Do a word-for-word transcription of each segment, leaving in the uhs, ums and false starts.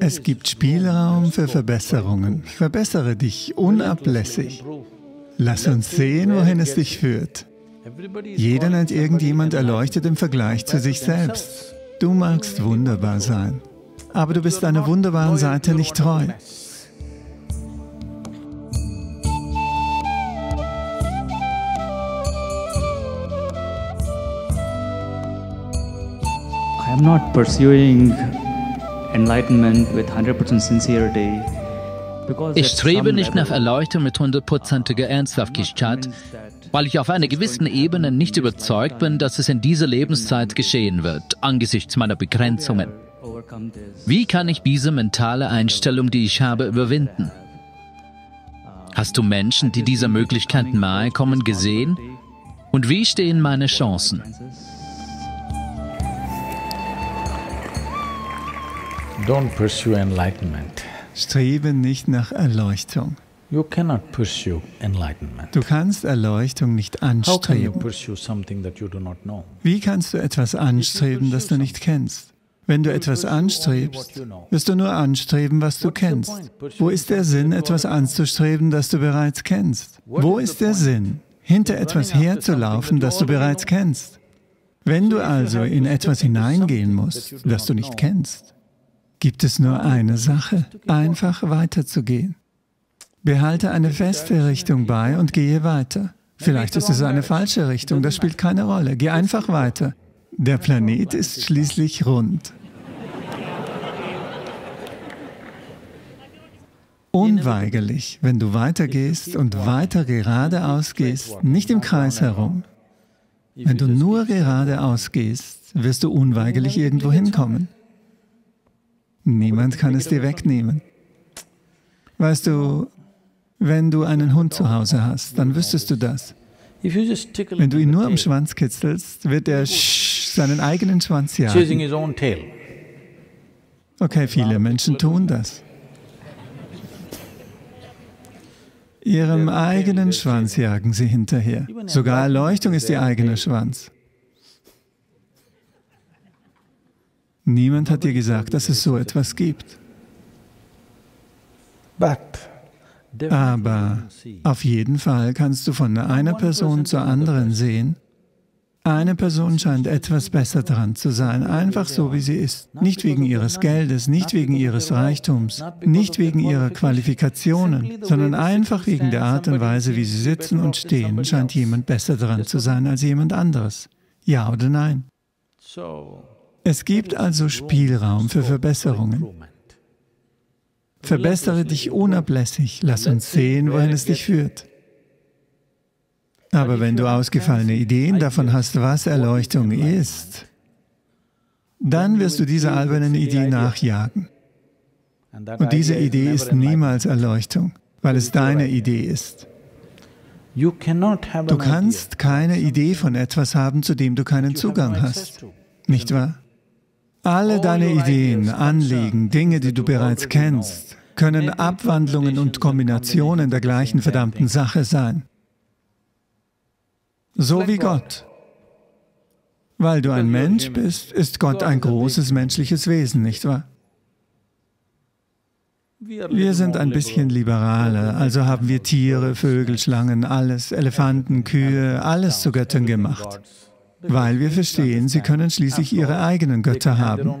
Es gibt Spielraum für Verbesserungen. Verbessere dich unablässig. Lass uns sehen, wohin es dich führt. Jeder nennt irgendjemand erleuchtet im Vergleich zu sich selbst. Du magst wunderbar sein, aber du bist deiner wunderbaren Seite nicht treu. I am not pursuing enlightenment with hundred percent sincerity. Ich strebe nicht nach Erleuchtung mit hundertprozentiger Ernsthaftigkeit, weil ich auf einer gewissen Ebene nicht überzeugt bin, dass es in dieser Lebenszeit geschehen wird, angesichts meiner Begrenzungen. Wie kann ich diese mentale Einstellung, die ich habe, überwinden? Hast du Menschen, die dieser Möglichkeit nahe kommen, gesehen? Und wie stehen meine Chancen? Don't pursue enlightenment. Strebe nicht nach Erleuchtung. You cannot pursue enlightenment. Du kannst Erleuchtung nicht anstreben. Wie kannst du etwas anstreben, das du nicht kennst? Wenn du etwas anstrebst, wirst du nur anstreben, was du kennst. Wo ist der Sinn, etwas anzustreben, das du bereits kennst? Wo ist der Sinn, hinter etwas herzulaufen, das du bereits kennst? Wenn du also in etwas hineingehen musst, das du nicht kennst, gibt es nur eine Sache, einfach weiterzugehen. Behalte eine feste Richtung bei und gehe weiter. Vielleicht ist es eine falsche Richtung, das spielt keine Rolle. Geh einfach weiter. Der Planet ist schließlich rund. Unweigerlich, wenn du weitergehst und weiter geradeaus gehst, nicht im Kreis herum. Wenn du nur geradeaus gehst, wirst du unweigerlich irgendwo hinkommen. Niemand kann es dir wegnehmen. Weißt du, wenn du einen Hund zu Hause hast, dann wüsstest du das. Wenn du ihn nur am Schwanz kitzelst, wird er seinen eigenen Schwanz jagen. Okay, viele Menschen tun das. Ihrem eigenen Schwanz jagen sie hinterher. Sogar Erleuchtung ist ihr eigener Schwanz. Niemand hat dir gesagt, dass es so etwas gibt. Aber auf jeden Fall kannst du von einer Person zur anderen sehen, eine Person scheint etwas besser dran zu sein, einfach so wie sie ist. Nicht wegen ihres Geldes, nicht wegen ihres Reichtums, nicht wegen ihrer Qualifikationen, sondern einfach wegen der Art und Weise, wie sie sitzen und stehen, scheint jemand besser dran zu sein als jemand anderes. Ja oder nein? Es gibt also Spielraum für Verbesserungen. Verbessere dich unablässig, lass uns sehen, wohin es dich führt. Aber wenn du ausgefallene Ideen davon hast, was Erleuchtung ist, dann wirst du dieser albernen Idee nachjagen. Und diese Idee ist niemals Erleuchtung, weil es deine Idee ist. Du kannst keine Idee von etwas haben, zu dem du keinen Zugang hast, nicht wahr? Alle deine Ideen, Anliegen, Dinge, die du bereits kennst, können Abwandlungen und Kombinationen der gleichen verdammten Sache sein. So wie Gott. Weil du ein Mensch bist, ist Gott ein großes menschliches Wesen, nicht wahr? Wir sind ein bisschen liberaler, also haben wir Tiere, Vögel, Schlangen, alles, Elefanten, Kühe, alles zu Göttern gemacht. Weil wir verstehen, sie können schließlich ihre eigenen Götter haben.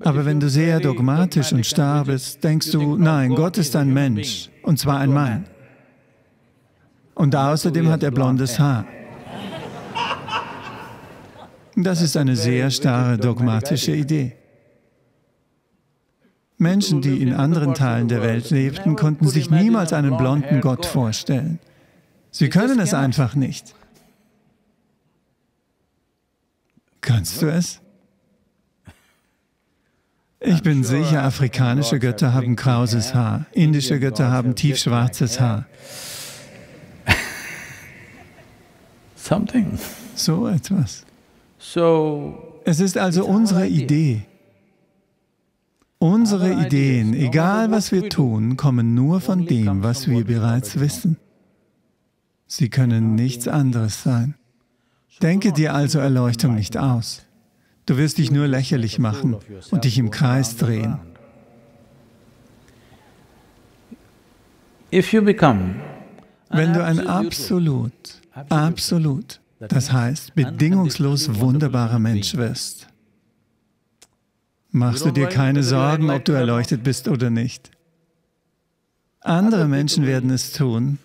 Aber wenn du sehr dogmatisch und starr bist, denkst du, nein, Gott ist ein Mensch, und zwar ein Mann. Und außerdem hat er blondes Haar. Das ist eine sehr starre, dogmatische Idee. Menschen, die in anderen Teilen der Welt lebten, konnten sich niemals einen blonden Gott vorstellen. Sie können es einfach nicht. Kannst du es? Ich bin sicher, afrikanische Götter haben krauses Haar, indische Götter haben tiefschwarzes Haar. So etwas. Es ist also unsere Idee. Unsere Ideen, egal was wir tun, kommen nur von dem, was wir bereits wissen. Sie können nichts anderes sein. Denke dir also Erleuchtung nicht aus. Du wirst dich nur lächerlich machen und dich im Kreis drehen. Wenn du ein absolut, absolut, das heißt bedingungslos wunderbarer Mensch wirst, machst du dir keine Sorgen, ob du erleuchtet bist oder nicht. Andere Menschen werden es tun,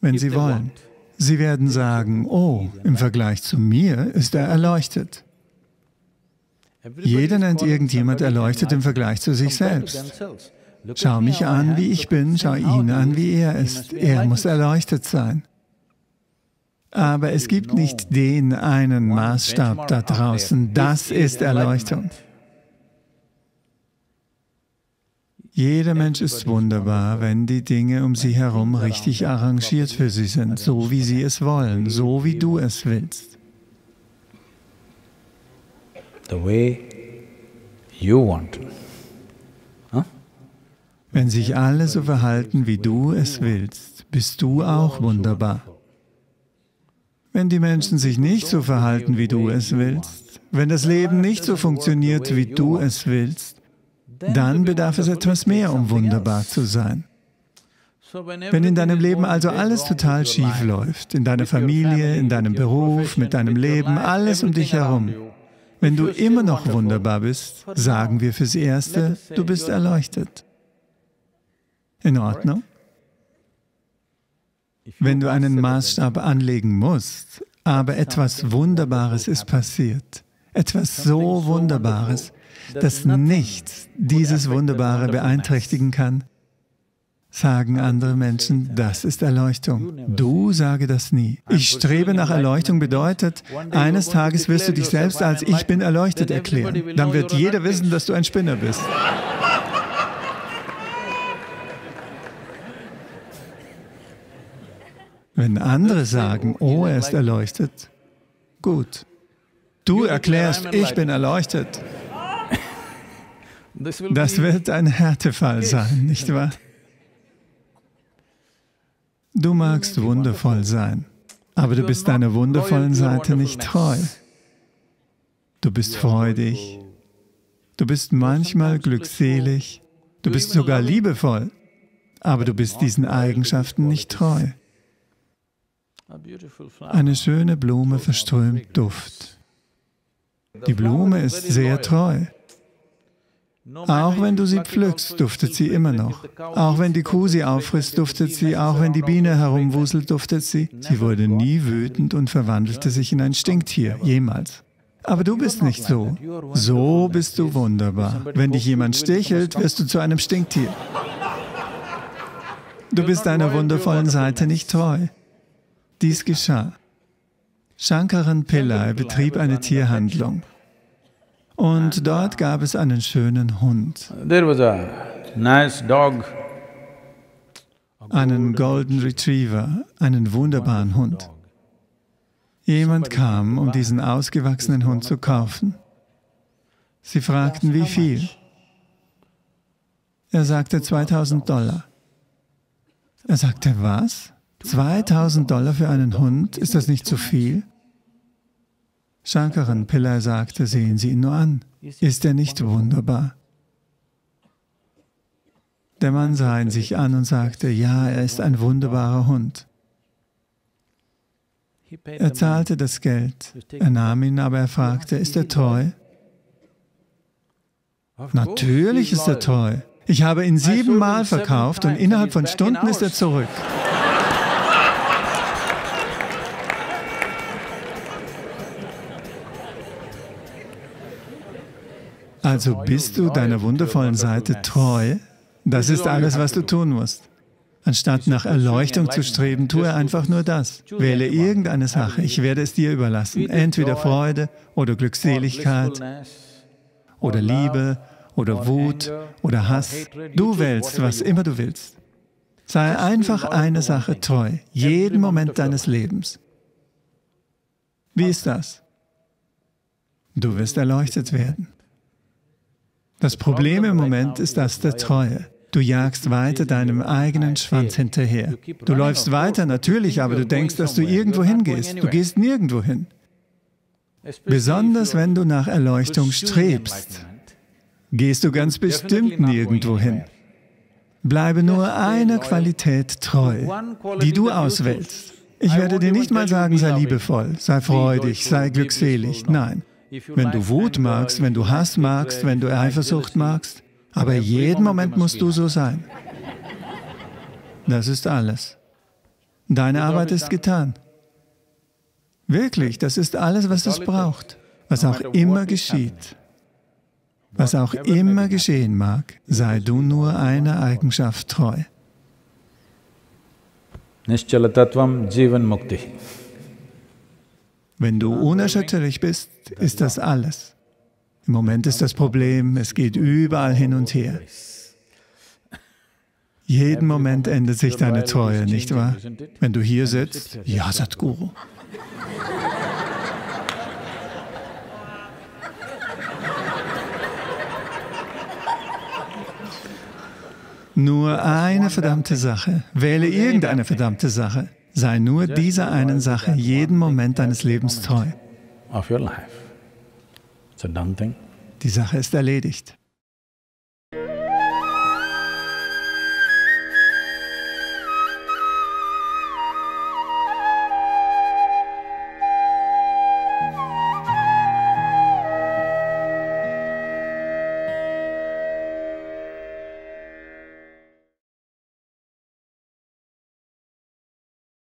wenn sie wollen. Sie werden sagen, oh, im Vergleich zu mir ist er erleuchtet. Jeder nennt irgendjemand erleuchtet im Vergleich zu sich selbst. Schau mich an, wie ich bin, schau ihn an, wie er ist. Er muss erleuchtet sein. Aber es gibt nicht den einen Maßstab da draußen. Das ist Erleuchtung. Jeder Mensch ist wunderbar, wenn die Dinge um sie herum richtig arrangiert für sie sind, so wie sie es wollen, so wie du es willst. The way you want. Huh? Wenn sich alle so verhalten, wie du es willst, bist du auch wunderbar. Wenn die Menschen sich nicht so verhalten, wie du es willst, wenn das Leben nicht so funktioniert, wie du es willst, dann bedarf es etwas mehr, um wunderbar zu sein. Wenn in deinem Leben also alles total schief läuft, in deiner Familie, in deinem Beruf, mit deinem Leben, alles um dich herum, wenn du immer noch wunderbar bist, sagen wir fürs Erste, du bist erleuchtet. In Ordnung? Wenn du einen Maßstab anlegen musst, aber etwas Wunderbares ist passiert, etwas so Wunderbares, dass nichts dieses Wunderbare beeinträchtigen kann, sagen andere Menschen, das ist Erleuchtung. Du sage das nie. Ich strebe nach Erleuchtung bedeutet, eines Tages wirst du dich selbst als Ich bin erleuchtet erklären. Dann wird jeder wissen, dass du ein Spinner bist. Wenn andere sagen, oh, er ist erleuchtet, gut. Du erklärst, ich bin erleuchtet. Das wird ein Härtefall sein, nicht wahr? Du magst wundervoll sein, aber du bist deiner wundervollen Seite nicht treu. Du bist freudig, du bist manchmal glückselig, du bist sogar liebevoll, aber du bist diesen Eigenschaften nicht treu. Eine schöne Blume verströmt Duft. Die Blume ist sehr treu. Auch wenn du sie pflückst, duftet sie immer noch. Auch wenn die Kuh sie auffrisst, duftet sie. Auch wenn die Biene herumwuselt, duftet sie. Sie wurde nie wütend und verwandelte sich in ein Stinktier, jemals. Aber du bist nicht so. So bist du wunderbar. Wenn dich jemand stichelt, wirst du zu einem Stinktier. Du bist deiner wundervollen Seite nicht treu. Dies geschah. Shankaran Pillai betrieb eine Tierhandlung. Und dort gab es einen schönen Hund. Einen Golden Retriever, einen wunderbaren Hund. Jemand kam, um diesen ausgewachsenen Hund zu kaufen. Sie fragten, wie viel? Er sagte zweitausend Dollar. Er sagte, was? zweitausend Dollar für einen Hund? Ist das nicht zu viel? Shankaran Pillai sagte, sehen Sie ihn nur an. Ist er nicht wunderbar? Der Mann sah ihn sich an und sagte, ja, er ist ein wunderbarer Hund. Er zahlte das Geld. Er nahm ihn, aber er fragte, ist er treu? Natürlich ist er treu. Ich habe ihn siebenmal verkauft und innerhalb von Stunden ist er zurück. Also bist du deiner wundervollen Seite treu? Das ist alles, was du tun musst. Anstatt nach Erleuchtung zu streben, tue einfach nur das. Wähle irgendeine Sache, ich werde es dir überlassen. Entweder Freude oder Glückseligkeit oder Liebe oder Wut oder Hass. Du wählst, was immer du willst. Sei einfach einer Sache treu, jeden Moment deines Lebens. Wie ist das? Du wirst erleuchtet werden. Das Problem im Moment ist das der Treue. Du jagst weiter deinem eigenen Schwanz hinterher. Du läufst weiter, natürlich, aber du denkst, dass du irgendwo hingehst. Du gehst nirgendwo hin. Besonders wenn du nach Erleuchtung strebst, gehst du ganz bestimmt nirgendwo hin. Bleibe nur einer Qualität treu, die du auswählst. Ich werde dir nicht mal sagen, sei liebevoll, sei freudig, sei glückselig. Nein. Wenn du Wut magst, wenn du Hass magst, wenn du Eifersucht magst, aber jeden Moment musst du so sein. Das ist alles. Deine Arbeit ist getan. Wirklich, das ist alles, was es braucht. Was auch immer geschieht, was auch immer geschehen mag, sei du nur einer Eigenschaft treu. Nishchala Tattvam Jivan Mukti. Wenn du unerschütterlich bist, ist das alles. Im Moment ist das Problem, es geht überall hin und her. Jeden Moment ändert sich deine Treue, nicht wahr? Wenn du hier sitzt, ja, Sadhguru. Nur eine verdammte Sache. Wähle irgendeine verdammte Sache. Sei nur dieser einen Sache jeden Moment deines Lebens treu. Die Sache ist erledigt.